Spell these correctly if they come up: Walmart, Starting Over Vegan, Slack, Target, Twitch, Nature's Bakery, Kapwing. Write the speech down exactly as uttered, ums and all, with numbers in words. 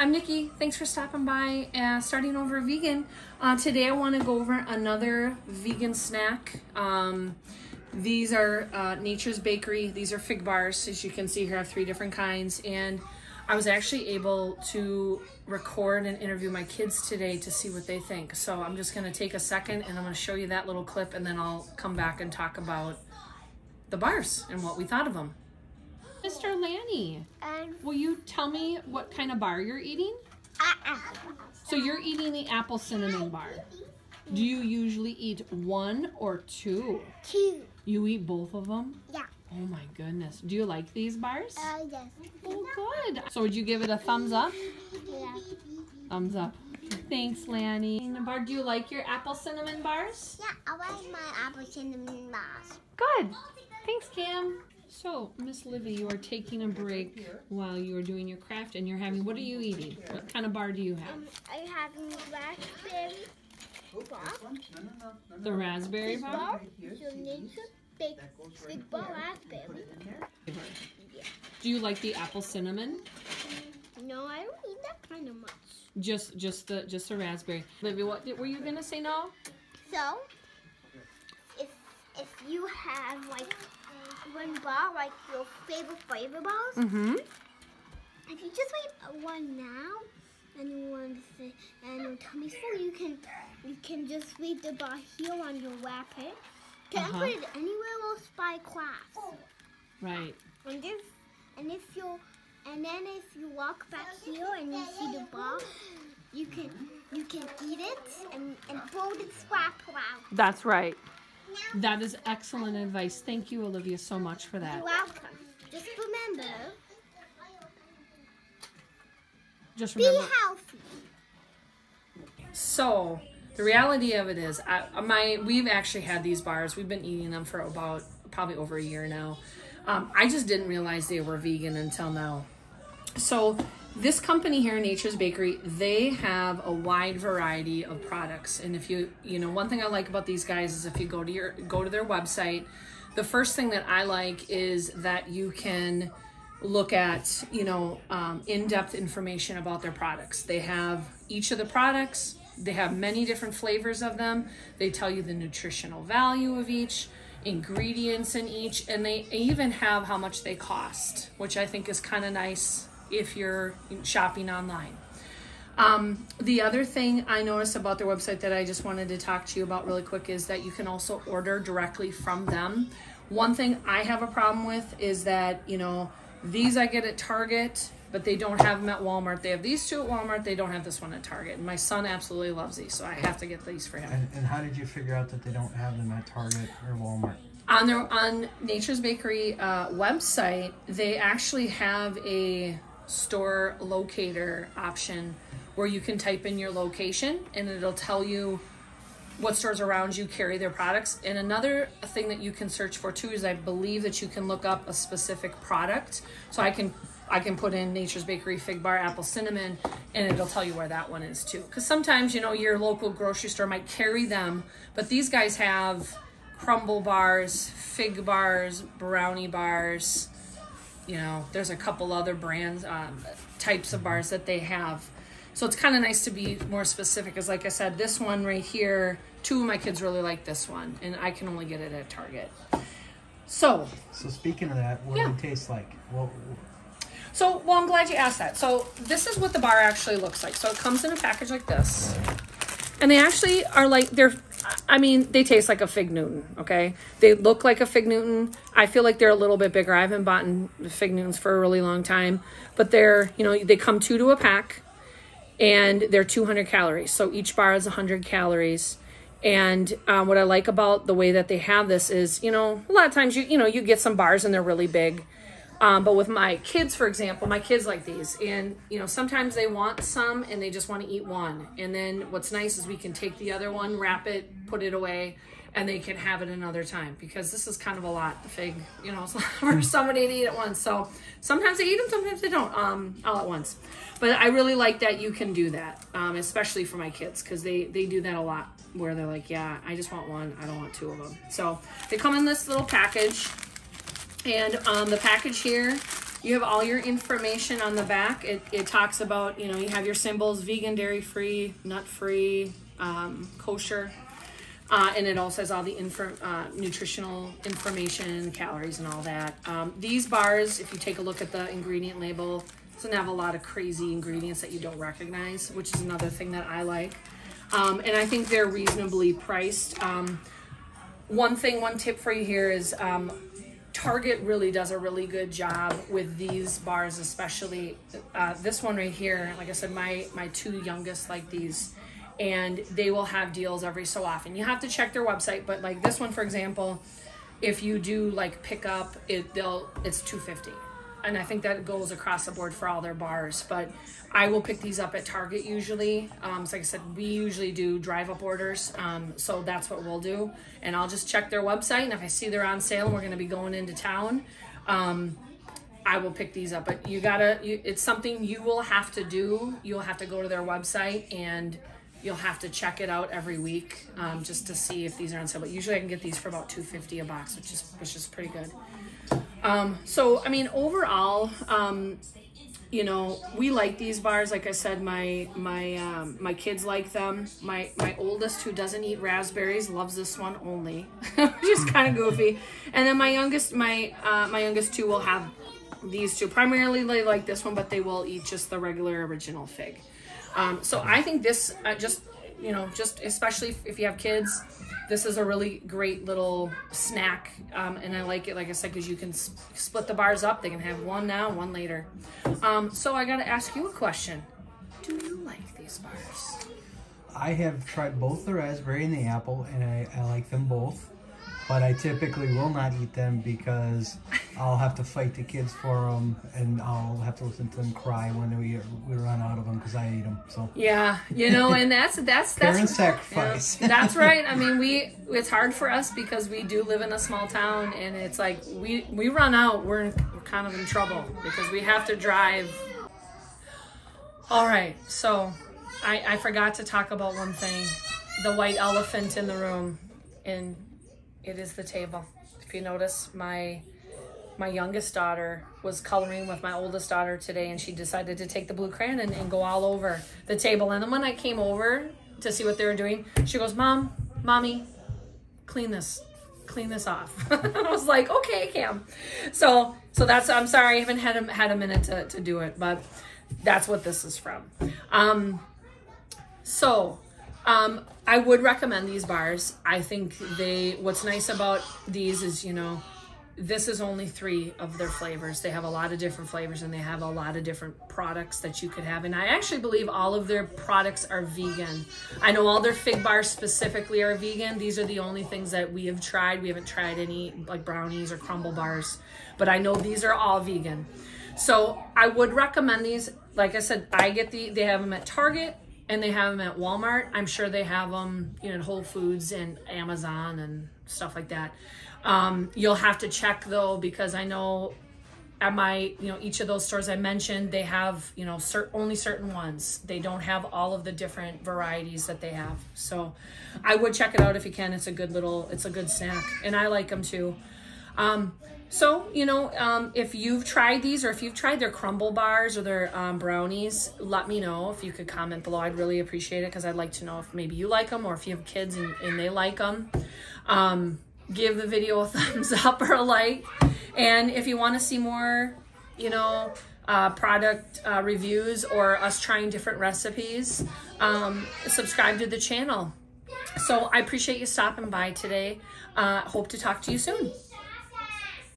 I'm Nikki. Thanks for stopping by and starting over vegan. Uh, today I want to go over another vegan snack. Um, these are uh, Nature's Bakery. These are fig bars. As you can see here, I have three different kinds. And I was actually able to record and interview my kids today to see what they think. So I'm just going to take a second and I'm going to show you that little clip, and then I'll come back and talk about the bars and what we thought of them. Mister Lanny, um, will you tell me what kind of bar you're eating? Uh-uh. So you're eating the apple cinnamon bar. Do you usually eat one or two? Two. You eat both of them? Yeah. Oh my goodness. Do you like these bars? Uh, yes. Oh, good. So would you give it a thumbs up? Yeah. Thumbs up. Thanks, Lanny. Bar, do you like your apple cinnamon bars? Yeah, I like my apple cinnamon bars. Good. Thanks, Cam. So, Miss Livy, you are taking a break while you are doing your craft, and you're having, what are you eating? What kind of bar do you have? Um, I'm having raspberry bar. The raspberry bar? So, Nature Baked fig bar raspberry. Do you like the apple cinnamon? No, I don't eat that kind of much. Just, just the, just the raspberry. Livy, what were you gonna say now? So, if if you have like one bar, like your favorite flavor bars. Mm-hmm. If you just eat one now, and you want to say, and your tummy's full, you can you can just leave the bar here on your wrapper. Can uh-huh. I put it anywhere else by class? Right. And if and if you and then if you walk back here and you see the bar, you can you can eat it and and fold its wrapper out. That's right. That is excellent advice. Thank you, Olivia, so much for that. You're welcome. Just remember. Just remember. Be healthy. So, the reality of it is, I, my we've actually had these bars. We've been eating them for about probably over a year now. Um, I just didn't realize they were vegan until now. So, this company here, Nature's Bakery, they have a wide variety of products. And if you, you know, one thing I like about these guys is if you go to your, go to their website, the first thing that I like is that you can look at, you know, um, in-depth information about their products. They have each of the products. They have many different flavors of them. They tell you the nutritional value of each, ingredients in each, and they even have how much they cost, which I think is kind of nice if you're shopping online. Um, the other thing I noticed about their website that I just wanted to talk to you about really quick is that you can also order directly from them. One thing I have a problem with is that, you know, these I get at Target, but they don't have them at Walmart. They have these two at Walmart, they don't have this one at Target. And my son absolutely loves these, so I have to get these for him. And, and how did you figure out that they don't have them at Target or Walmart? On their, on Nature's Bakery uh, website, they actually have a store locator option where you can type in your location and it'll tell you what stores around you carry their products. And another thing that you can search for too is I believe that you can look up a specific product. So I can I can put in Nature's Bakery fig bar apple cinnamon and it'll tell you where that one is too. Because sometimes, you know, your local grocery store might carry them, but these guys have crumble bars, fig bars, brownie bars. You know, there's a couple other brands, um, types of bars that they have. So it's kind of nice to be more specific, because like I said, this one right here, two of my kids really like this one, and I can only get it at Target. So. So speaking of that, what yeah. do they taste like? What, what? So, well, I'm glad you asked that. So this is what the bar actually looks like. So it comes in a package like this. And they actually are like, they're, I mean, they taste like a fig Newton, okay? They look like a fig Newton. I feel like they're a little bit bigger. I haven't bought fig Newtons for a really long time. But they're, you know, they come two to a pack, and they're two hundred calories. So each bar is one hundred calories. And um, what I like about the way that they have this is, you know, a lot of times, you you know, you get some bars and they're really big. Um, but with my kids, for example, my kids like these, and you know, sometimes they want some and they just want to eat one. And then what's nice is we can take the other one, wrap it, put it away, and they can have it another time, because this is kind of a lot, the fig, you know, for somebody to eat at once. So sometimes they eat them, sometimes they don't, um, all at once. But I really like that you can do that, um, especially for my kids, because they, they do that a lot, where they're like, yeah, I just want one, I don't want two of them. So they come in this little package. And um, the package here You have all your information on the back. It, it talks about, you know, you have your symbols, vegan, dairy-free, nut-free, um, kosher. Uh, and it also has all the info, uh, nutritional information, calories, and all that. Um, these bars, if you take a look at the ingredient label, doesn't have a lot of crazy ingredients that you don't recognize, which is another thing that I like. Um, and I think they're reasonably priced. Um, one thing, one tip for you here is um, Target really does a really good job with these bars, especially uh, this one right here. Like I said, my, my two youngest like these. And they will have deals every so often. You have to check their website, but like this one, for example, if you do like pick up, it, they'll, it's two fifty. And I think that goes across the board for all their bars, but I will pick these up at Target usually. Um, so like I said, we usually do drive up orders. Um, so that's what we'll do. And I'll just check their website. And if I see they're on sale and we're gonna be going into town, um, I will pick these up, but you gotta, you, it's something you will have to do. You'll have to go to their website and you'll have to check it out every week um, just to see if these are on sale. But usually I can get these for about two fifty a box, which is which is pretty good. Um, so I mean, overall, um, you know, we like these bars. Like I said, my my um, my kids like them. My my oldest, who doesn't eat raspberries, loves this one only, which is kind of goofy. And then my youngest, my uh, my youngest two will have these two. Primarily, they like this one, but they will eat just the regular original fig. Um, so I think this uh, just, you know, just especially if, if you have kids, this is a really great little snack. Um, and I like it, like I said, because you can sp split the bars up. They can have one now, one later. Um, so I got to ask you a question. Do you like these bars? I have tried both the raspberry and the apple, and I, I like them both. But I typically will not eat them because I'll have to fight the kids for them, and I'll have to listen to them cry when we we run out of them because I ate them. So yeah, you know, and that's that's that's parent sacrifice. Yeah, that's right. I mean, we it's hard for us because we do live in a small town, and it's like we we run out, we're we're kind of in trouble because we have to drive. All right, so I I forgot to talk about one thing, the white elephant in the room, and it is the table. If you notice, my my youngest daughter was coloring with my oldest daughter today, and she decided to take the blue crayon and, and go all over the table. And then when I came over to see what they were doing, she goes, "Mom, Mommy, clean this, clean this off." I was like, "Okay, Cam." So so that's, I'm sorry, I haven't had a, had a minute to, to do it, but that's what this is from. Um, so. Um, I would recommend these bars. I think they, what's nice about these is, you know, this is only three of their flavors. They have a lot of different flavors, and they have a lot of different products that you could have. And I actually believe all of their products are vegan. I know all their fig bars specifically are vegan. These are the only things that we have tried. We haven't tried any like brownies or crumble bars, but I know these are all vegan. So I would recommend these. Like I said, I get the, they have them at Target. And they have them at Walmart. I'm sure they have them, you know, at Whole Foods and Amazon and stuff like that. Um, you'll have to check though, because I know at my, you know, each of those stores I mentioned, they have, you know, cert only certain ones. They don't have all of the different varieties that they have. So I would check it out if you can. It's a good little, it's a good snack, and I like them too. Um, So, you know, um, if you've tried these, or if you've tried their crumble bars or their um, brownies, let me know. If you could comment below, I'd really appreciate it, because I'd like to know if maybe you like them, or if you have kids and, and they like them. Um, give the video a thumbs up or a like. And if you want to see more, you know, uh, product uh, reviews, or us trying different recipes, um, subscribe to the channel. So I appreciate you stopping by today. Uh, hope to talk to you soon.